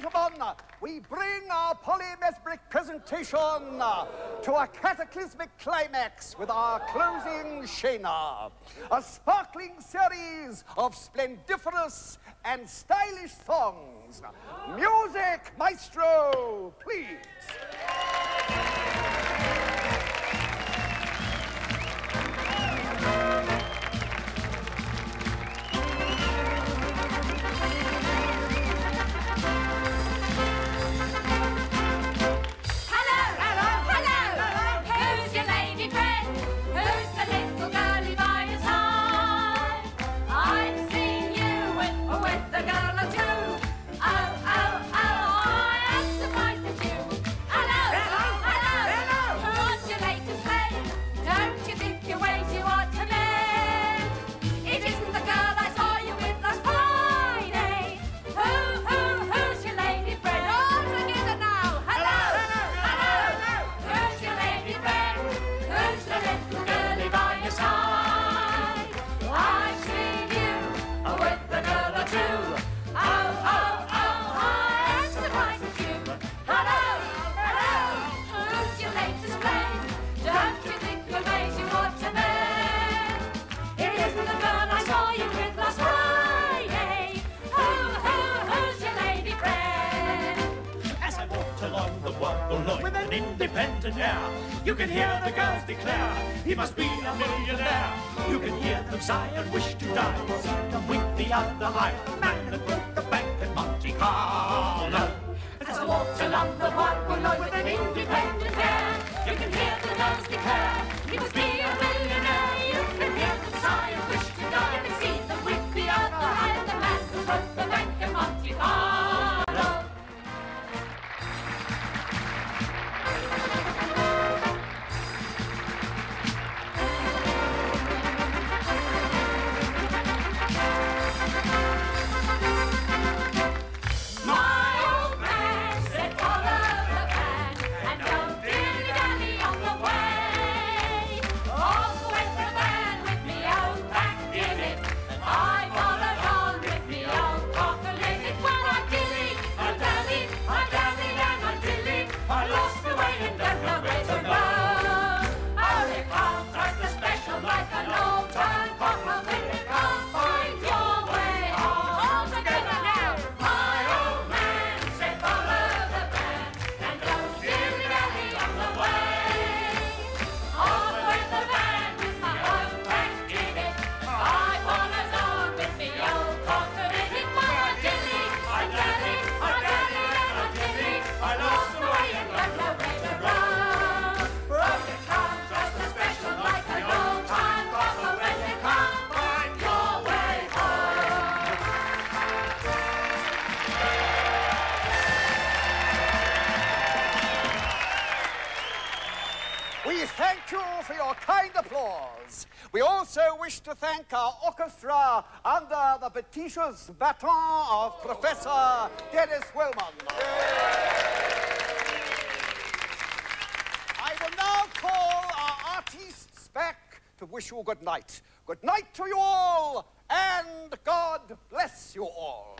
gentlemen, we bring our polymesmeric presentation to a cataclysmic climax with our closing Shena, a sparkling series of splendiferous and stylish songs. Music, maestro, please. With an independent air, you can hear the girls declare he must be a millionaire. You can hear them sigh and wish to die, see them wink the other eye. The man that broke the bank at Monte Carlo as I walked along the park below. With an independent air, you can hear the girls declare he must be a millionaire. You can hear them sigh and wish to die, you can see them wink the other eye. The man that broke the bank at Monte Carlo. We also wish to thank our orchestra under the petitious baton of Professor Dennis Wilman. I will now call our artists back to wish you good night. Good night to you all, and God bless you all.